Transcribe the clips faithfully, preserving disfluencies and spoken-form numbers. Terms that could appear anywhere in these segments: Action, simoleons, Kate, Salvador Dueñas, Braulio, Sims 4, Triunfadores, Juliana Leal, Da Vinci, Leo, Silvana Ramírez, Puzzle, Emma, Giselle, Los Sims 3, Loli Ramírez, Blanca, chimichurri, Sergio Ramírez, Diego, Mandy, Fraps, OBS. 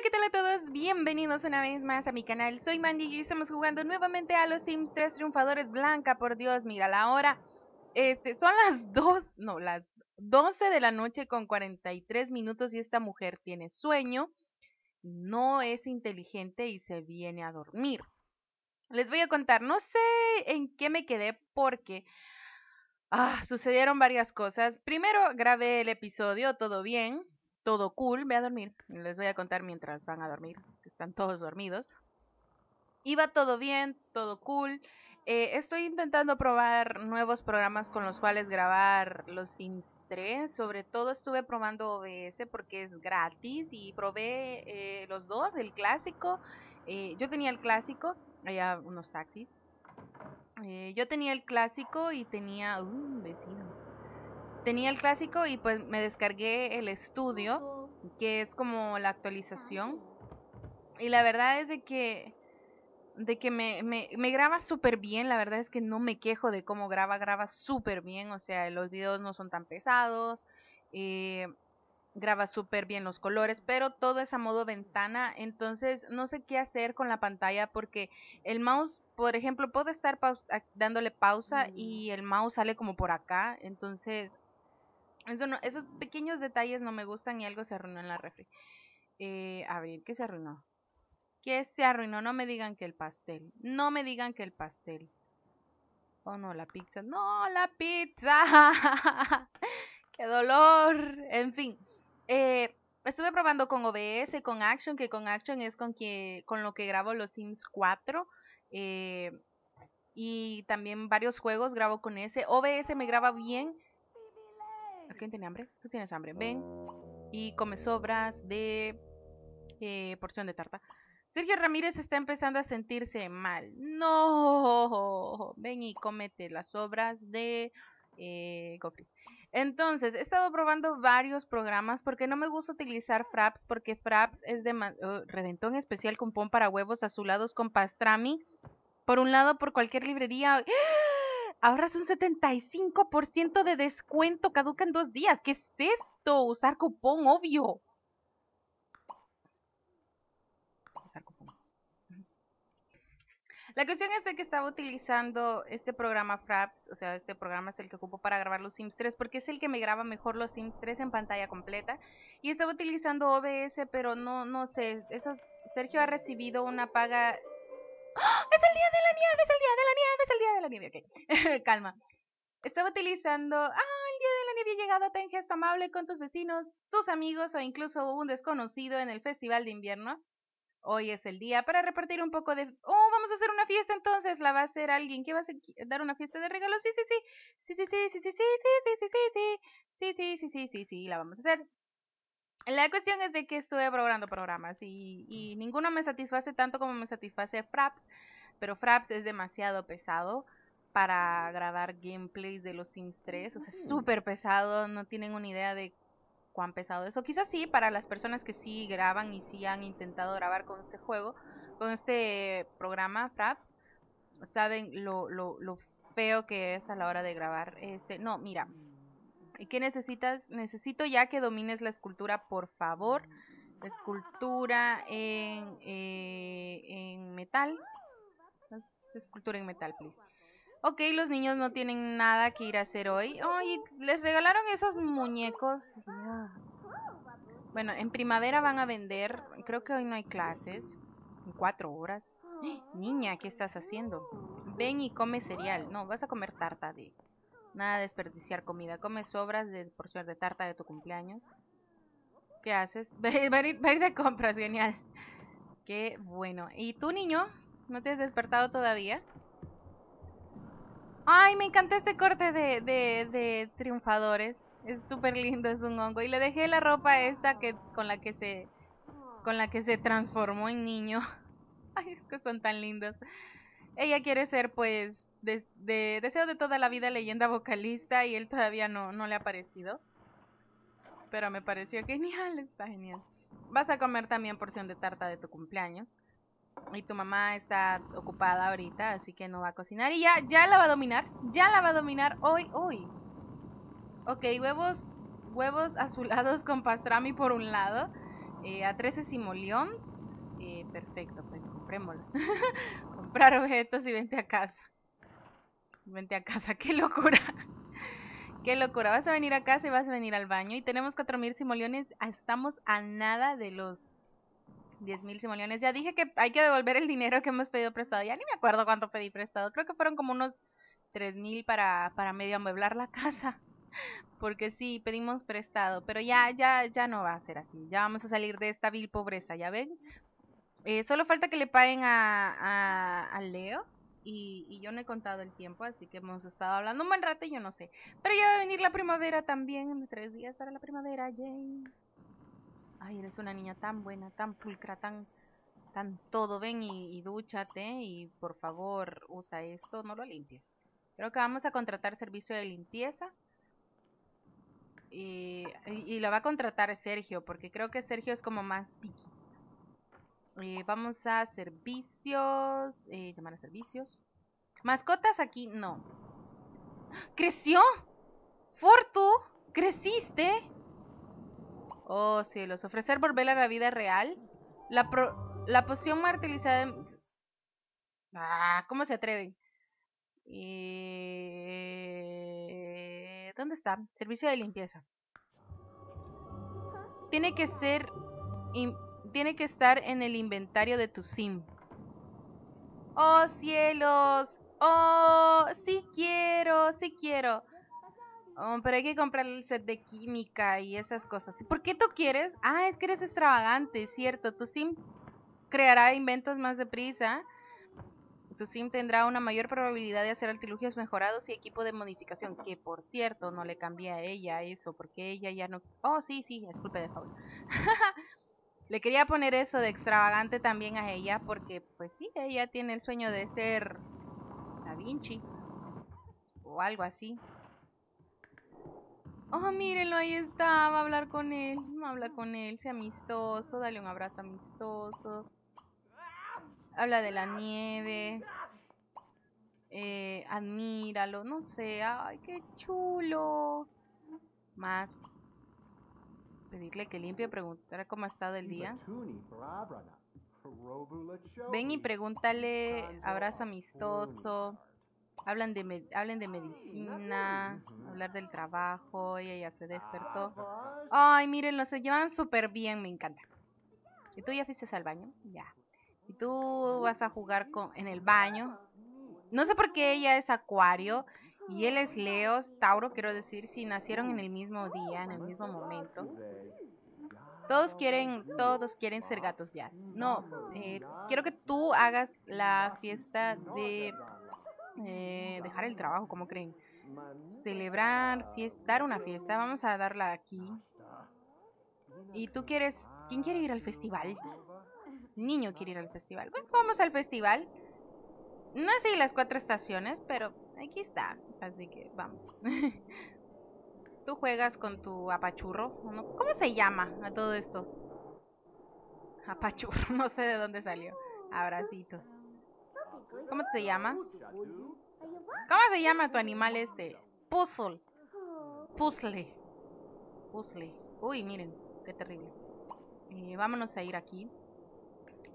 Hola, ¿qué tal a todos? Bienvenidos una vez más a mi canal. Soy Mandy y estamos jugando nuevamente a los Sims tres triunfadores. Blanca, por Dios, mira la hora. Este, son las dos, no, las doce de la noche con cuarenta y tres minutos y esta mujer tiene sueño, no es inteligente y se viene a dormir. Les voy a contar, no sé en qué me quedé porque ah, sucedieron varias cosas. Primero grabé el episodio, todo bien, todo cool, ve a dormir. Les voy a contar mientras van a dormir, que están todos dormidos. Iba todo bien, todo cool. Eh, estoy intentando probar nuevos programas con los cuales grabar los Sims tres. Sobre todo estuve probando O B S porque es gratis y probé eh, los dos, el clásico. Eh, yo tenía el clásico, allá unos taxis. Eh, yo tenía el clásico y tenía... Uh, vecinos. Tenía el clásico y pues me descargué el estudio, que es como la actualización. Y la verdad es de que, de que me, me, me graba súper bien. La verdad es que no me quejo de cómo graba, graba súper bien. O sea, los videos no son tan pesados. Eh, graba súper bien los colores, pero todo es a modo ventana. Entonces no sé qué hacer con la pantalla porque el mouse... Por ejemplo, puedo estar dándole pausa y el mouse sale como por acá. Entonces, eso no, esos pequeños detalles no me gustan y algo se arruinó en la refri. Eh, a ver, ¿qué se arruinó? ¿Qué se arruinó? No me digan que el pastel. No me digan que el pastel. Oh, no, la pizza. ¡No, la pizza! ¡Qué dolor! En fin. Eh... Estuve probando con O B S, con Action, que con Action es con, que, con lo que grabo los Sims cuatro. Eh, y también varios juegos grabo con ese. O B S me graba bien. ¿Quién tiene hambre? ¿Tú tienes hambre? Ven. Y come sobras de eh, porción de tarta. Sergio Ramírez está empezando a sentirse mal. ¡No! Ven y cómete las sobras de... Eh, entonces, he estado probando varios programas porque no me gusta utilizar Fraps porque Fraps es de oh, reventón especial con pon para huevos azulados con pastrami. Por un lado, por cualquier librería. ¡Ah! Ahora es un setenta y cinco por ciento de descuento. Caduca en dos días. ¿Qué es esto? Usar cupón, obvio. Usar cupón. La cuestión es de que estaba utilizando este programa Fraps, o sea, este programa es el que ocupo para grabar los Sims tres, porque es el que me graba mejor los Sims tres en pantalla completa, y estaba utilizando O B S, pero no, no sé, eso, Sergio ha recibido una paga... ¡Oh! ¡Es el día de la nieve, es el día de la nieve, es el día de la nieve! Ok, calma. Estaba utilizando... ¡Ah! El día de la nieve ha llegado, ten gesto amable con tus vecinos, tus amigos o incluso un desconocido en el festival de invierno. Hoy es el día para repartir un poco de... ¡Oh, vamos a hacer una fiesta entonces! La va a hacer alguien. ¿Qué vas a dar una fiesta de regalos? Sí, sí, sí. Sí, sí, sí, sí, sí, sí, sí, sí, sí, sí, sí, sí, sí, sí, sí, la vamos a hacer. La cuestión es de que estuve programando programas y ninguno me satisface tanto como me satisface Fraps, pero Fraps es demasiado pesado para grabar gameplays de los Sims tres. O sea, es súper pesado, no tienen una idea de... cuán pesado eso, quizás sí, para las personas que sí graban y sí han intentado grabar con este juego, con este programa Fraps, saben lo, lo, lo feo que es a la hora de grabar. Este, no, mira, ¿qué necesitas? Necesito ya que domines la escultura, por favor. Escultura en, eh, en metal. Escultura en metal, please. Ok, los niños no tienen nada que ir a hacer hoy. Ay, oh, les regalaron esos muñecos. Bueno, en primavera van a vender. Creo que hoy no hay clases. En cuatro horas. ¡Eh! Niña, ¿qué estás haciendo? Ven y come cereal. No, vas a comer tarta de... Nada de desperdiciar comida. Come sobras de porción de tarta de tu cumpleaños. ¿Qué haces? Va a ir, va a ir de compras, genial. Qué bueno. ¿Y tú, niño? ¿No te has despertado todavía? Ay, me encanta este corte de, de, de triunfadores. Es súper lindo, es un hongo. Y le dejé la ropa esta que con la que se con la que se transformó en niño. Ay, es que son tan lindos. Ella quiere ser, pues, de, de, deseo de toda la vida leyenda vocalista y él todavía no, no le ha parecido. Pero me pareció genial, está genial. Vas a comer también porción de tarta de tu cumpleaños. Y tu mamá está ocupada ahorita, así que no va a cocinar. Y ya, ya la va a dominar. Ya la va a dominar hoy, hoy. Ok, huevos, huevos azulados con pastrami por un lado. Eh, a trece simoleons. Eh, perfecto, pues comprémoslo. Comprar objetos y vente a casa. Vente a casa, qué locura. Qué locura, vas a venir a casa y vas a venir al baño. Y tenemos cuatro mil simoleones, estamos a nada de los diez mil simoleones. Ya dije que hay que devolver el dinero que hemos pedido prestado. Ya ni me acuerdo cuánto pedí prestado. Creo que fueron como unos tres mil para, para medio amueblar la casa. Porque sí, pedimos prestado. Pero ya, ya, ya no va a ser así. Ya vamos a salir de esta vil pobreza, ¿ya ven? Eh, solo falta que le paguen a, a, a Leo. Y, y yo no he contado el tiempo, así que hemos estado hablando un buen rato y yo no sé. Pero ya va a venir la primavera también, en tres días para la primavera, Jane. Ay, eres una niña tan buena, tan pulcra, tan, tan todo. Ven y, y dúchate y por favor usa esto, no lo limpies. Creo que vamos a contratar servicio de limpieza. Y, y, y lo va a contratar Sergio, porque creo que Sergio es como más piqui. Eh, vamos a servicios, eh, llamar a servicios. Mascotas aquí, no. ¡Creció! ¡Fortu! ¡Creciste! Oh, cielos. Ofrecer volver a la vida real. La, pro la poción martirizada... De... Ah, ¿cómo se atreven? Eh... ¿Dónde está? Servicio de limpieza. Tiene que ser... Tiene que estar en el inventario de tu sim. ¡Oh, cielos! ¡Oh! ¡Sí quiero! ¡Sí quiero! Oh, pero hay que comprar el set de química y esas cosas. ¿Por qué tú quieres? Ah, es que eres extravagante, cierto. Tu sim creará inventos más deprisa. Tu sim tendrá una mayor probabilidad de hacer artilugios mejorados y equipo de modificación. Que, por cierto, no le cambié a ella eso, porque ella ya no... Oh, sí, sí, es culpa de Paula. Le quería poner eso de extravagante también a ella porque, pues sí, ella tiene el sueño de ser Da Vinci o algo así. Oh, mírenlo, ahí está, va a hablar con él, va a hablar con él, sea amistoso, dale un abrazo amistoso. Habla de la nieve, eh, admíralo, no sé, ay, qué chulo. Más. Pedirle que limpie, preguntar cómo ha estado el día. Ven y pregúntale, abrazo amistoso. Hablan de, hablen de medicina, hablar del trabajo, ella ya se despertó. Ay, mírenlo, se llevan súper bien, me encanta. ¿Y tú ya fuiste al baño? Ya. ¿Y tú vas a jugar con, en el baño? No sé por qué ella es acuario. Y él es Leo, Tauro, quiero decir, si nacieron en el mismo día, en el mismo momento. Todos quieren, todos quieren ser gatos jazz. No, eh, quiero que tú hagas la fiesta de eh, dejar el trabajo, ¿cómo creen? Celebrar, fiesta, dar una fiesta, vamos a darla aquí. Y tú quieres, ¿quién quiere ir al festival? El niño quiere ir al festival. Bueno, vamos al festival. No sé las cuatro estaciones, pero aquí está. Así que vamos. Tú juegas con tu apachurro. ¿Cómo se llama a todo esto? Apachurro, no sé de dónde salió. Abracitos. ¿Cómo se llama? ¿Cómo se llama tu animal este? Puzzle. Puzzle. Puzzle. Uy, miren, qué terrible. Eh, vámonos a ir aquí.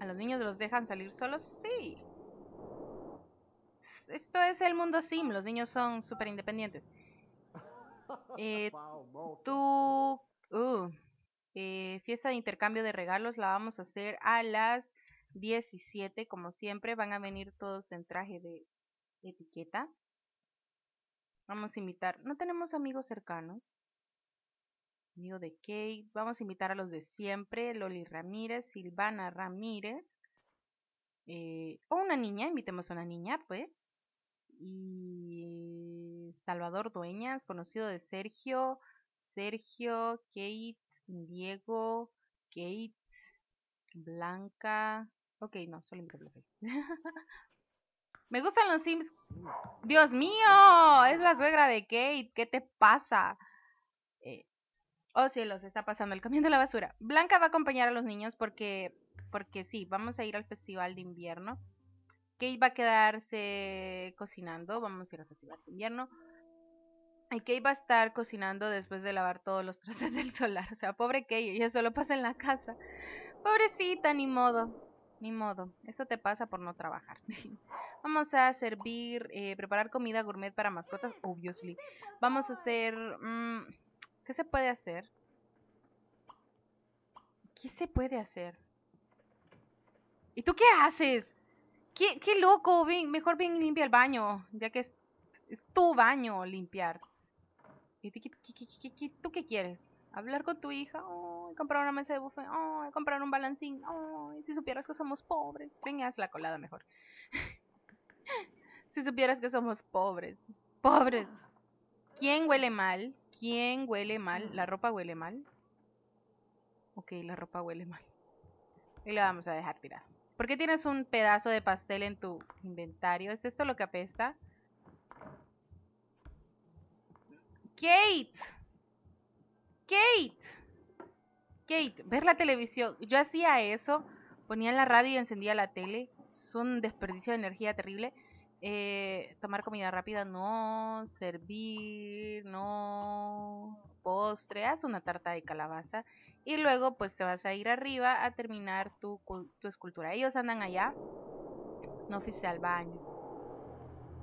¿A los niños los dejan salir solos? Sí. Esto es el mundo sim, los niños son súper independientes. Eh, tú, uh, eh, fiesta de intercambio de regalos la vamos a hacer a las diecisiete, como siempre. Van a venir todos en traje de etiqueta. Vamos a invitar, no tenemos amigos cercanos. Amigo de Kate, vamos a invitar a los de siempre. Loli Ramírez, Silvana Ramírez. Eh, o una niña, invitemos a una niña, pues. Y Salvador Dueñas, conocido de Sergio, Sergio, Kate, Diego, Kate, Blanca. Ok, no, solo invitamos a ella. Me gustan los Sims. ¡Dios mío! Es la suegra de Kate, ¿qué te pasa? Eh, oh cielos, está pasando el camión de la basura. Blanca va a acompañar a los niños porque... Porque sí, vamos a ir al festival de invierno. Kate va a quedarse cocinando. Vamos a ir al festival de invierno. Y Kate va a estar cocinando después de lavar todos los trastes del solar. O sea, pobre Kate, ella solo pasa en la casa. Pobrecita, ni modo. Ni modo. Esto te pasa por no trabajar. Vamos a servir, eh, preparar comida gourmet para mascotas, obviously. Vamos a hacer... Mmm, ¿qué se puede hacer? ¿Qué se puede hacer? ¿Y tú qué haces? ¿Qué, qué loco? Ven, mejor bien limpia el baño, ya que es, es tu baño limpiar. ¿Y tú qué, qué, qué, qué, tú qué quieres? ¿Hablar con tu hija? Oh, comprar una mesa de buffet. Oh, comprar un balancín. Oh, si supieras que somos pobres. Ven, haz la colada mejor. Si supieras que somos pobres. Pobres. ¿Quién huele mal? ¿Quién huele mal? ¿La ropa huele mal? Ok, la ropa huele mal. Y la vamos a dejar tirada. ¿Por qué tienes un pedazo de pastel en tu inventario? ¿Es esto lo que apesta? ¡Kate! ¡Kate! ¡Kate! Ver la televisión. Yo hacía eso. Ponía la radio y encendía la tele. Es un desperdicio de energía terrible. Eh, tomar comida rápida, no. Servir, no. Postre, haz una tarta de calabaza. Y luego pues te vas a ir arriba a terminar tu, tu escultura. Ellos andan allá. No fuiste al baño.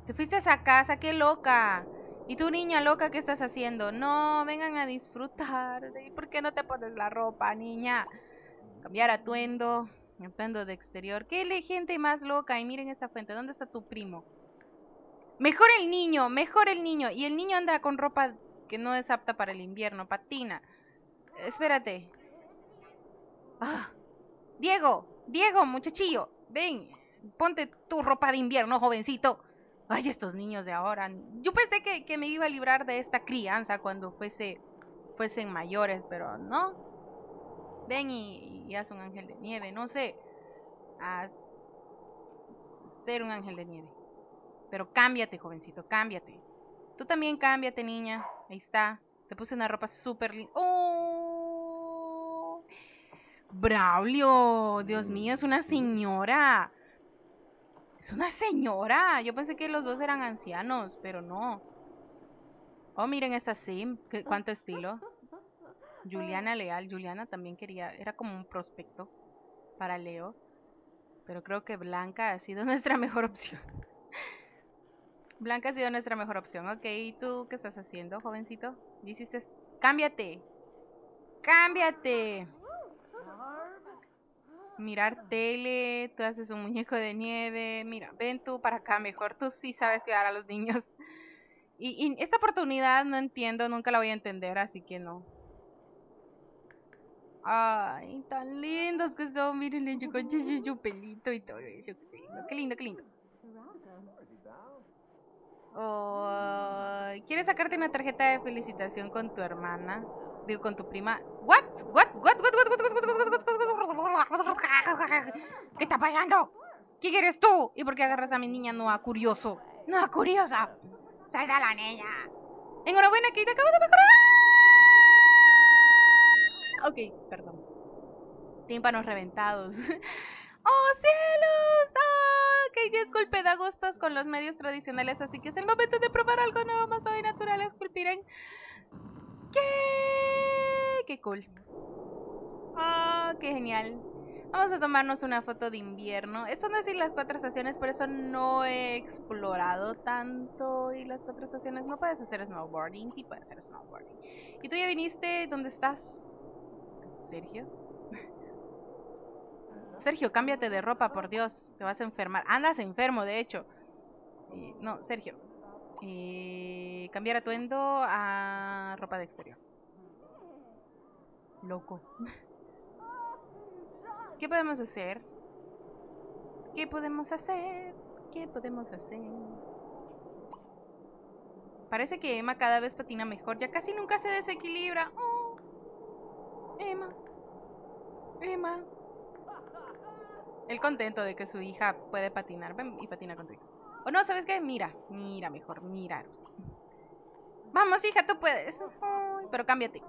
Te fuiste a esa casa, qué loca. Y tú, niña loca, ¿qué estás haciendo? No, vengan a disfrutar. ¿Por qué no te pones la ropa, niña? Cambiar atuendo. Atuendo de exterior. Qué gente más loca. Y miren esta fuente, ¿dónde está tu primo? Mejor el niño, mejor el niño. Y el niño anda con ropa que no es apta para el invierno, patina. Espérate. ¡Ah! Diego, Diego, muchachillo, ven, ponte tu ropa de invierno, jovencito. Ay, estos niños de ahora. Yo pensé que, que me iba a librar de esta crianza cuando fuese, fuesen mayores, pero no. Ven y, y haz un ángel de nieve, no sé. A ser un ángel de nieve. Pero cámbiate, jovencito, cámbiate. Tú también cámbiate, niña. Ahí está. Te puse una ropa súper linda. ¡Oh! ¡Braulio! Dios mío, es una señora. Es una señora. Yo pensé que los dos eran ancianos, pero no. Oh, miren esta sim. ¿Qué, cuánto estilo? Juliana Leal. Juliana también quería... Era como un prospecto para Leo. Pero creo que Blanca ha sido nuestra mejor opción. Blanca ha sido nuestra mejor opción. Ok, ¿y tú qué estás haciendo, jovencito? Hiciste... ¡Cámbiate! ¡Cámbiate! Mirar tele, tú haces un muñeco de nieve. Mira, ven tú para acá mejor. Tú sí sabes cuidar a los niños. Y, y esta oportunidad no entiendo, nunca la voy a entender, así que no. Ay, tan lindos que son. Mírenle, yo con su pelito y todo eso. Qué lindo, qué lindo. Oh, ¿quieres sacarte una tarjeta de felicitación con tu hermana? Digo, con tu prima. What? What? What? What? What? What? What? What? What? ¿Qué está pasando? ¿Qué quieres tú? ¿Y por qué agarras a mi niña no a curioso? No a curiosa. Salta la niña. Enhorabuena, que te acabas de mejorar. Ok, perdón. Tímpanos reventados. ¡Oh, cielos! ¡Oh! Kate ya esculpe da gustos con los medios tradicionales, así que es el momento de probar algo nuevo, más suave y natural. Esculpir en... ¡Qué! ¡Qué cool! ¡Oh, qué genial! Vamos a tomarnos una foto de invierno. Estas son así las cuatro estaciones, por eso no he explorado tanto. Y las cuatro estaciones... No puedes hacer snowboarding. Sí puedes hacer snowboarding. ¿Y tú ya viniste? ¿Dónde estás? ¿Sergio? Sergio, cámbiate de ropa, por Dios. Te vas a enfermar. Andas enfermo, de hecho. Eh, no, Sergio. Eh, cambiar atuendo a ropa de exterior. Loco. ¿Qué podemos hacer? ¿Qué podemos hacer? ¿Qué podemos hacer? Parece que Emma cada vez patina mejor. Ya casi nunca se desequilibra. Oh, Emma. Emma. Él contento de que su hija puede patinar. Ven y patina con tu hija. O oh, no, ¿sabes qué? Mira, mira mejor, mira. Vamos, hija, tú puedes. Ay, pero cámbiate.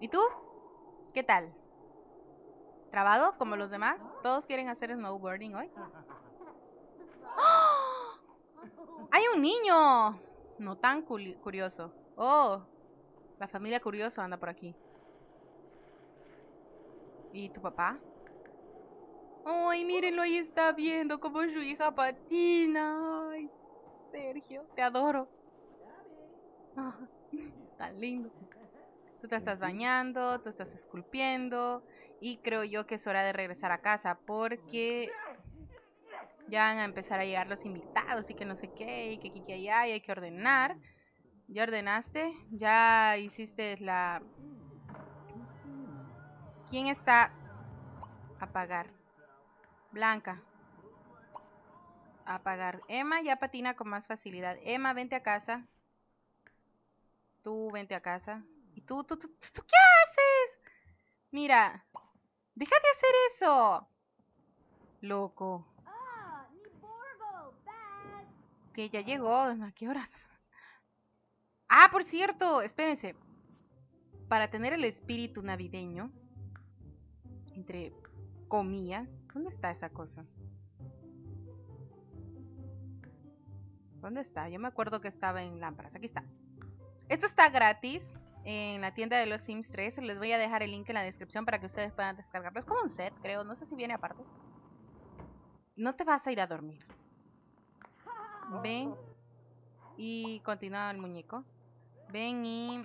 ¿Y tú? ¿Qué tal? ¿Trabado como los demás? ¿Todos quieren hacer snowboarding hoy? ¡Oh! ¡Hay un niño! No tan curioso. Oh, la familia Curioso anda por aquí. ¿Y tu papá? Ay, mírenlo, ahí está viendo cómo su hija patina. Ay, Sergio, te adoro. Oh, tan lindo. Tú te estás bañando, tú estás esculpiendo. Y creo yo que es hora de regresar a casa porque ya van a empezar a llegar los invitados y que no sé qué, y que aquí, que allá, y hay que ordenar. ¿Ya ordenaste? ¿Ya hiciste la...? ¿Quién está...? Apagar. Blanca. Apagar. Emma ya patina con más facilidad. Emma, vente a casa. Tú, vente a casa. ¿Y tú, tú, tú, tú, tú qué haces? Mira, deja de hacer eso, loco. Ok, ya llegó. ¿A qué horas? Ah, por cierto, espérense. Para tener el espíritu navideño, entre comillas, ¿dónde está esa cosa? ¿Dónde está? Yo me acuerdo que estaba en lámparas. Aquí está. Esto está gratis en la tienda de los Sims tres. Les voy a dejar el link en la descripción para que ustedes puedan descargarlo. Es como un set, creo. No sé si viene aparte. No te vas a ir a dormir. Ven. Y continúa el muñeco. Ven y...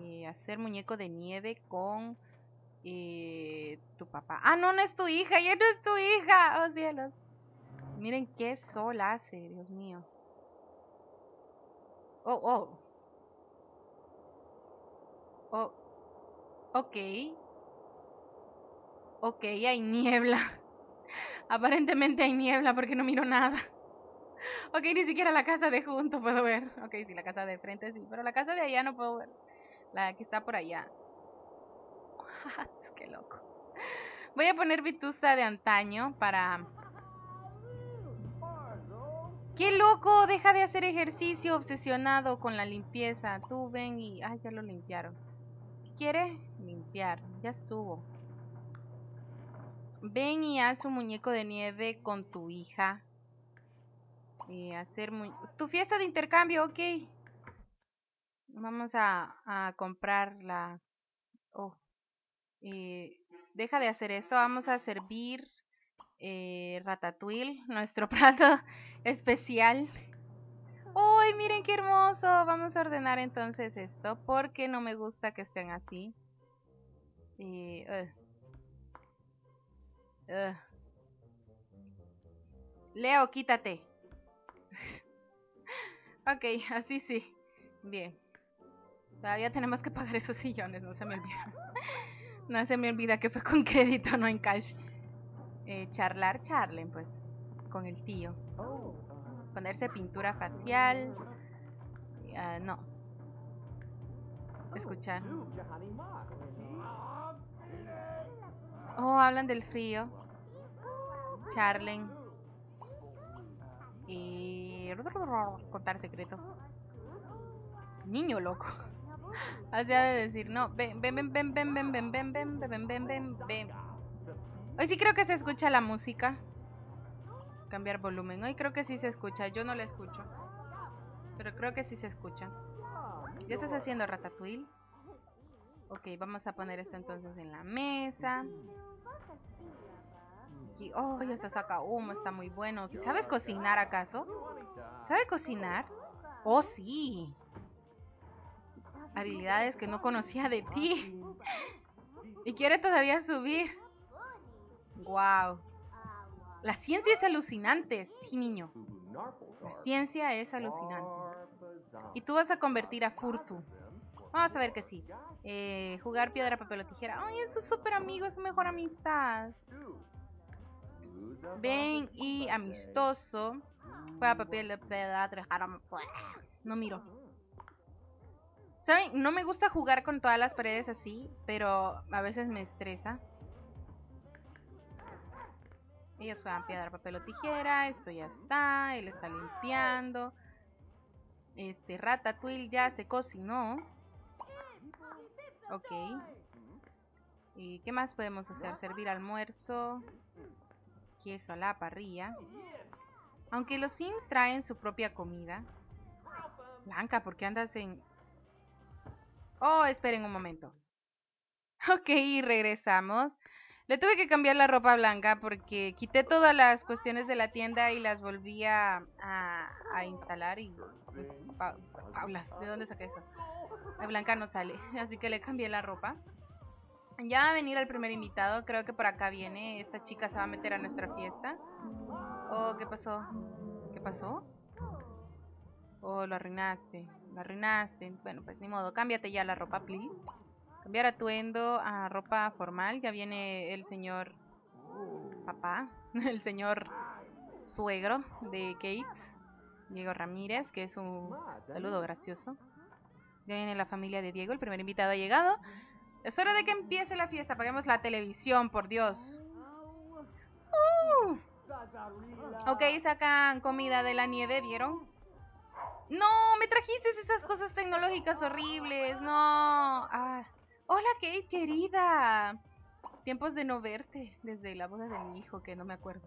y hacer muñeco de nieve con... Eh, tu papá. Ah, no, no es tu hija. Ya no es tu hija. Oh, cielos. Miren qué sol hace. Dios mío. Oh, oh. Oh. Ok. Ok, hay niebla. Aparentemente hay niebla porque no miro nada. Ok, ni siquiera la casa de junto puedo ver. Ok, sí, la casa de frente sí, pero la casa de allá no puedo ver. La que está por allá. Qué loco. Voy a poner Vetusta de antaño para... ¡Qué loco! Deja de hacer ejercicio obsesionado con la limpieza. Tú ven y... ¡Ay, ya lo limpiaron! ¿Qué quieres? Limpiar. Ya subo. Ven y haz un muñeco de nieve con tu hija. Y hacer... Mu... ¡Tu fiesta de intercambio! Ok. Vamos a, a comprar la... Oh. Eh, deja de hacer esto. Vamos a servir eh, ratatouille, nuestro plato especial. ¡Uy, miren qué hermoso! Vamos a ordenar entonces esto porque no me gusta que estén así. eh, uh. Uh. Leo, quítate. Ok, así sí. Bien. Todavía tenemos que pagar esos sillones, no se me olvida. No se me olvida que fue con crédito, no en cash. Eh, charlar, charlen, pues. Con el tío. Ponerse pintura facial. Uh, no. Escuchar. Oh, hablan del frío. Charlen. Y... contar secreto. Niño loco. Así ha de decir, no, ven, ven, ven, ven, ven, ven, ven, ven, ven, ven, ven, ven, ven. Hoy sí creo que se escucha la música. Cambiar volumen. Hoy creo que sí se escucha. Yo no la escucho, pero creo que sí se escucha. ¿Ya estás haciendo ratatouille? Ok, vamos a poner esto entonces en la mesa. Y, oh, ya está, saca humo, está muy bueno. ¿Sabes cocinar acaso? ¿Sabe cocinar? Oh, sí. Habilidades que no conocía de ti. Y quiere todavía subir. Wow. La ciencia es alucinante. Sí, niño. La ciencia es alucinante. Y tú vas a convertir a Furtu. Vamos a ver que sí. eh, Jugar piedra, papel o tijera. Ay, es su súper amigo, es su mejor amistad. Ven y amistoso. Juega papel, piedra, tijera. No miro. ¿Saben? No me gusta jugar con todas las paredes así, pero a veces me estresa. Ellos juegan piedra, papel o tijera. Esto ya está. Él está limpiando. Este ratatouille ya se cocinó. Ok. ¿Y qué más podemos hacer? Servir almuerzo. Queso a la parrilla. Aunque los Sims traen su propia comida. Blanca, ¿por qué andas en...? Oh, esperen un momento. Ok, regresamos. Le tuve que cambiar la ropa a Blanca porque quité todas las cuestiones de la tienda y las volví a, a, a instalar. Y pa, Paula, ¿de dónde saqué eso? A Blanca no sale, así que le cambié la ropa. Ya va a venir el primer invitado, creo que por acá viene. Esta chica se va a meter a nuestra fiesta. Oh, ¿qué pasó? ¿Qué pasó? Oh, lo arruinaste, lo arruinaste. Bueno, pues ni modo, cámbiate ya la ropa, please. Cambiar atuendo a ropa formal. Ya viene el señor papá, el señor suegro de Kate, Diego Ramírez, que es un saludo gracioso. Ya viene la familia de Diego, el primer invitado ha llegado. Es hora de que empiece la fiesta, apaguemos la televisión, por Dios. Uh. Ok, sacan comida de la nieve, ¿vieron? No, me trajiste esas cosas tecnológicas horribles, no. Ah. Hola Kate, querida. Tiempos de no verte desde la boda de mi hijo, que no me acuerdo.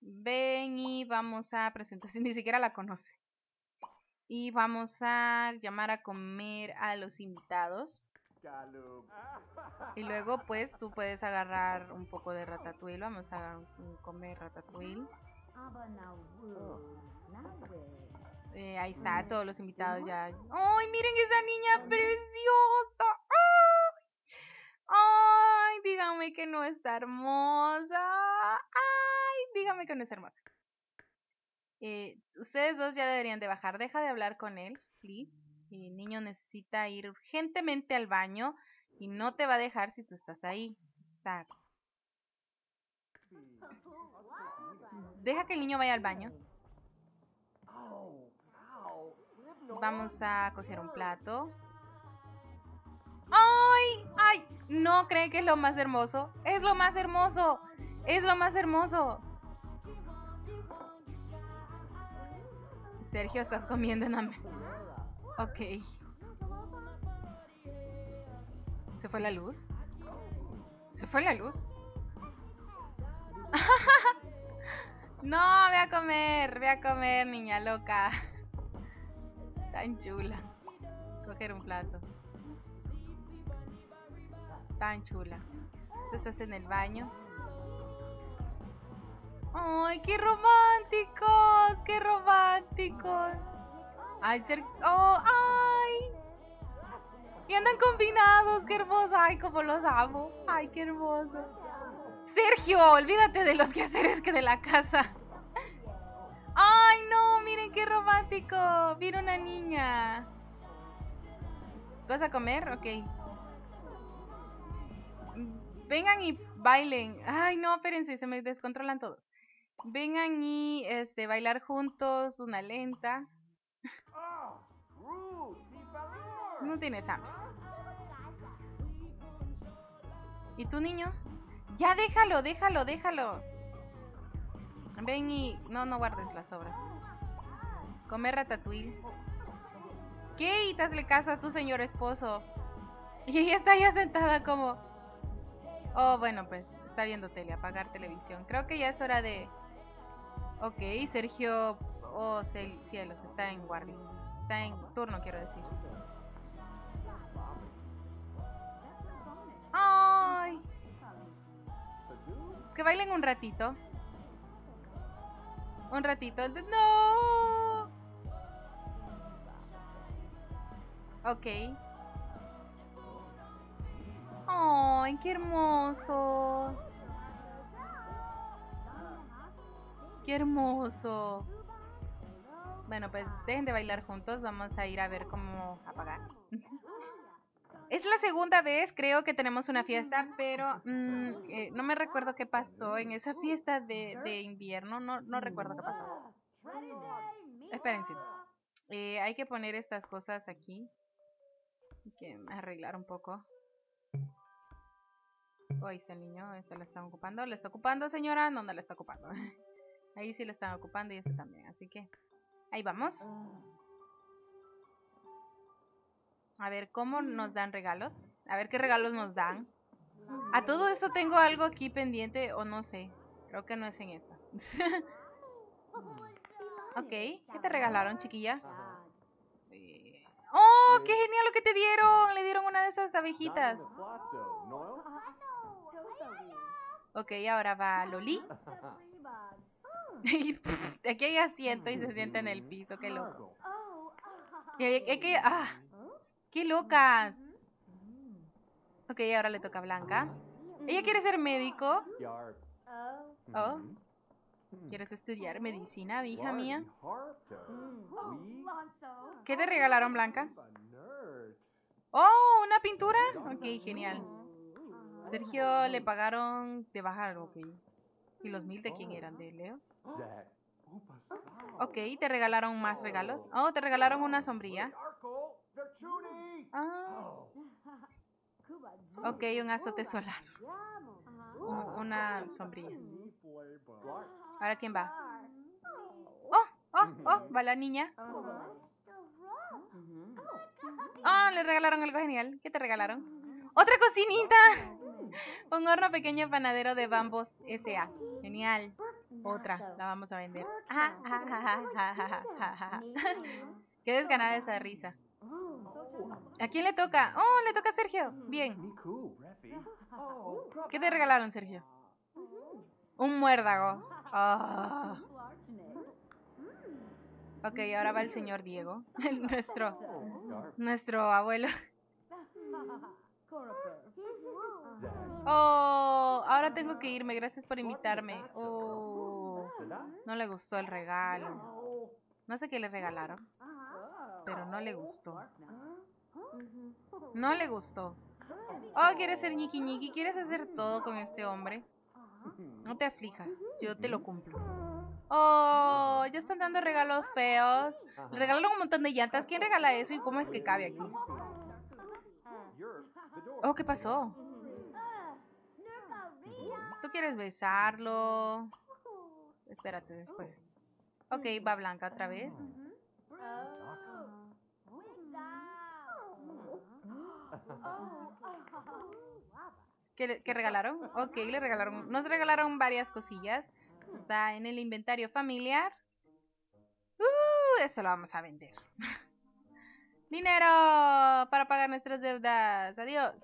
Ven y vamos a presentar, ni siquiera la conoce. Y vamos a llamar a comer a los invitados. Y luego pues tú puedes agarrar un poco de ratatouille. Vamos a comer ratatouille. Eh, ahí está, todos los invitados ya. ¡Ay, miren esa niña preciosa! ¡Ay, díganme que no está hermosa! ¡Ay, díganme que no es hermosa! Eh, ustedes dos ya deberían de bajar. Deja de hablar con él, ¿sí? El niño necesita ir urgentemente al baño y no te va a dejar si tú estás ahí. Exacto. Deja que el niño vaya al baño. Vamos a coger un plato. ¡Ay! ¡Ay! No creen que es lo más hermoso. ¡Es lo más hermoso! ¡Es lo más hermoso! Sergio, estás comiendo en hambre. Ok. ¿Se fue la luz? ¿Se fue la luz? No, ve a comer, ve a comer, niña loca. Tan chula. Coger un plato. Tan chula. Tú estás en el baño. ¡Ay, qué románticos! ¡Qué románticos! ¡Ay, ser... oh, ay! Y andan combinados, qué hermoso. ¡Ay, cómo los amo! ¡Ay, qué hermoso! Sergio, olvídate de los quehaceres que de la casa. ¡Ay, no! ¡Miren qué romántico! ¡Mira una niña! ¿Vas a comer? Ok. Vengan y bailen. ¡Ay, no! Espérense, se me descontrolan todos. Vengan y este, bailar juntos, una lenta. No tienes hambre. ¿Y tú, niño? Ya déjalo, déjalo, déjalo. Ven y... No, no guardes las sobras. Comer ratatouille. Kate, hazle caso a tu señor esposo. Y ella está ya sentada como... Oh, bueno, pues está viendo tele, apagar televisión. Creo que ya es hora de... Ok, Sergio... Oh, cielos, está en guardia. Está en turno, quiero decir. ¡Ay! Que bailen un ratito. Un ratito. ¡No! Ok. ¡Ay, qué hermoso! ¡Qué hermoso! Bueno, pues dejen de bailar juntos. Vamos a ir a ver cómo apagar. Es la segunda vez, creo, que tenemos una fiesta, pero mmm, eh, no me recuerdo qué pasó en esa fiesta de, de invierno. No, no recuerdo qué pasó. Espérense. Eh, hay que poner estas cosas aquí. Hay que arreglar un poco. Oh, ahí está el niño. Esto lo están ocupando. ¿Lo está ocupando, señora? No, no lo está ocupando. Ahí sí lo están ocupando y este también. Así que ahí vamos. A ver, ¿cómo nos dan regalos? A ver qué regalos nos dan. A todo esto tengo algo aquí pendiente, o no sé. Creo que no es en esta. Ok, ¿qué te regalaron, chiquilla? ¡Oh, qué genial lo que te dieron! Le dieron una de esas abejitas. Ok, ahora va Loli. Aquí hay asiento y se sienta en el piso. ¡Qué loco! ¡Qué, qué, ah, qué locas! Ok, ahora le toca a Blanca. Ella quiere ser médico. Oh. ¿Quieres estudiar medicina, hija mía? ¿Qué te regalaron, Blanca? ¡Oh! ¿Una pintura? Ok, genial. Sergio le pagaron de bajar, ok. ¿Y los mil de quién eran? ¿De Leo? Ok, ¿te regalaron más regalos? Oh, te regalaron una sombrilla. Ah. Ok, un azote solar. Una sombrilla. ¿Ahora quién va? ¡Oh! ¡Oh! ¡Oh! Va la niña. ¡Oh! Le regalaron algo genial. ¿Qué te regalaron? ¡Otra cocinita! Un horno pequeño panadero de Bambos S A. Genial. Otra. La vamos a vender. Qué desganada esa risa. ¿A quién le toca? ¡Oh! Le toca a Sergio. Bien. ¿Qué te regalaron, Sergio? Un muérdago. Oh. Ok, ahora va el señor Diego. Nuestro Nuestro abuelo. Oh, ahora tengo que irme. Gracias por invitarme. Oh, no le gustó el regalo. No sé qué le regalaron, pero no le gustó. No le gustó. Oh, ¿quieres ser ñiqui ñiqui? ¿Quieres hacer todo con este hombre? No te aflijas, yo te lo cumplo. Oh, ya están dando regalos feos. Le regalaron un montón de llantas. ¿Quién regala eso y cómo es que cabe aquí? Oh, ¿qué pasó? ¿Tú quieres besarlo? Espérate después. Ok, va Blanca otra vez. ¿Qué, ¿Qué regalaron? Ok, le regalaron. Nos regalaron varias cosillas. Está en el inventario familiar. Uh, eso lo vamos a vender. Dinero para pagar nuestras deudas. Adiós.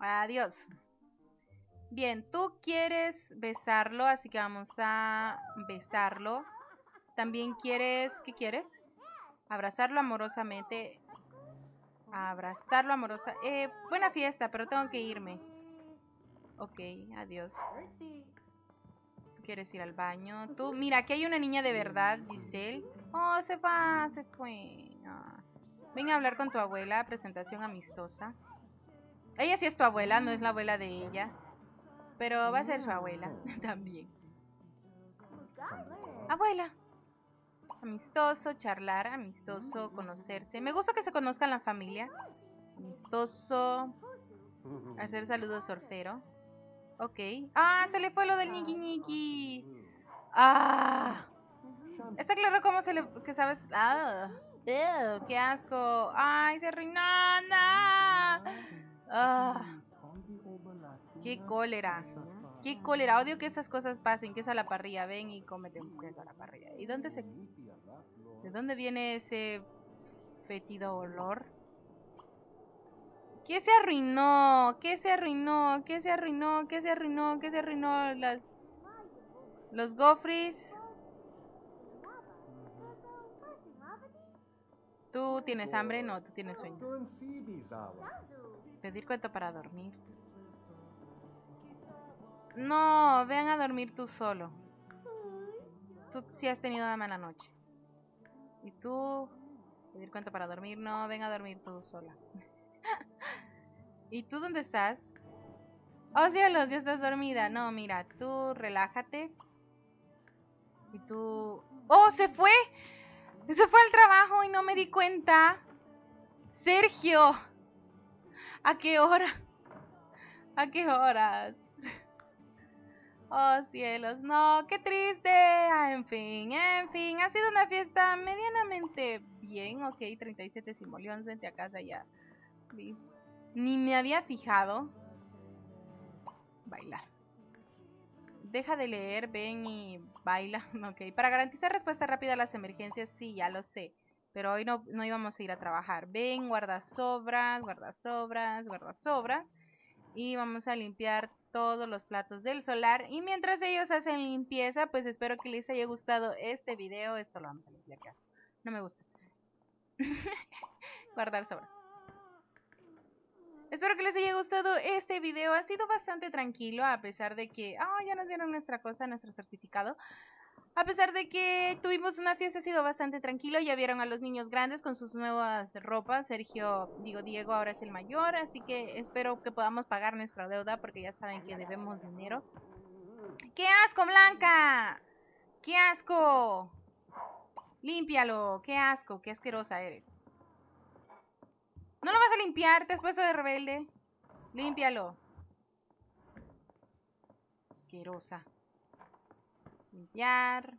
Adiós. Bien, tú quieres besarlo, así que vamos a besarlo. También quieres... ¿Qué quieres? Abrazarlo amorosamente. Abrazarlo amorosa. Eh, buena fiesta, pero tengo que irme. Ok, adiós. ¿Tú quieres ir al baño? Tú, mira, aquí hay una niña de verdad, Giselle. Oh, se va, se fue. Ah. Ven a hablar con tu abuela, presentación amistosa. Ella sí es tu abuela, no es la abuela de ella. Pero va a ser su abuela también. Abuela. Amistoso, charlar, amistoso, conocerse. Me gusta que se conozcan la familia. Amistoso. Hacer saludos orfero. Ok. ¡Ah! Se le fue lo del ñiqui ñiqui. ¡Ah! Está claro cómo se le... que sabes... ¡Ah! Ew, ¡qué asco! ¡Ay! Se arruinó. ¡Ah! ¡Qué cólera! ¡Qué cólera! Odio que esas cosas pasen. Que es a la parrilla. Ven y cómete un queso a la parrilla. ¿Y dónde se... ¿De dónde viene ese fétido olor? ¿Qué se arruinó? ¿Qué se arruinó? ¿Qué se arruinó? ¿Qué se arruinó? ¿Qué se arruinó? Las... Los gofres. ¿Tú tienes hambre? No, tú tienes sueño. Pedir cuento para dormir. No, vean a dormir tú solo. Tú sí has tenido una mala noche. Y tú, pedir cuenta para dormir. No, ven a dormir tú sola. ¿Y tú dónde estás? Oh cielos, ya estás dormida. No, mira, tú relájate. Y tú... ¡Oh, se fue! Se fue al trabajo y no me di cuenta. Sergio, ¿a qué hora? ¿A qué horas? Oh cielos, no, qué triste. En fin, en fin, ha sido una fiesta medianamente bien. Ok, treinta y siete simoleones, vente a casa ya. Ni me había fijado. Bailar. Deja de leer, ven y baila. Ok, para garantizar respuesta rápida a las emergencias, sí, ya lo sé. Pero hoy no, no íbamos a ir a trabajar. Ven, guardasobras, guardasobras, guardasobras. Y vamos a limpiar todos los platos del solar. Y mientras ellos hacen limpieza, pues espero que les haya gustado este video. Esto lo vamos a limpiar, ¿qué hace? No me gusta. Guardar sobras. Espero que les haya gustado este video. Ha sido bastante tranquilo, a pesar de que... Ah, oh, ya nos dieron nuestra cosa, nuestro certificado. A pesar de que tuvimos una fiesta, ha sido bastante tranquilo. Ya vieron a los niños grandes con sus nuevas ropas. Sergio, digo, Diego ahora es el mayor. Así que espero que podamos pagar nuestra deuda, porque ya saben que debemos dinero. ¡Qué asco, Blanca! ¡Qué asco! ¡Límpialo! ¡Qué asco! ¡Qué asquerosa eres! ¿No lo vas a limpiar? ¿Te has puesto de rebelde? ¡Límpialo! Asquerosa. Limpiar.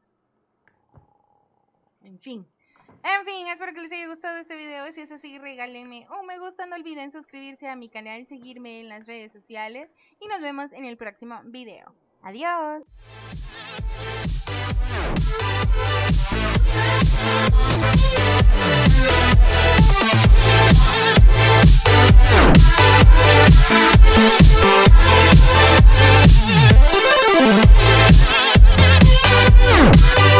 En fin. En fin, espero que les haya gustado este video. Si es así, regálenme un me gusta. No olviden suscribirse a mi canal, seguirme en las redes sociales. Y nos vemos en el próximo video. ¡Adiós!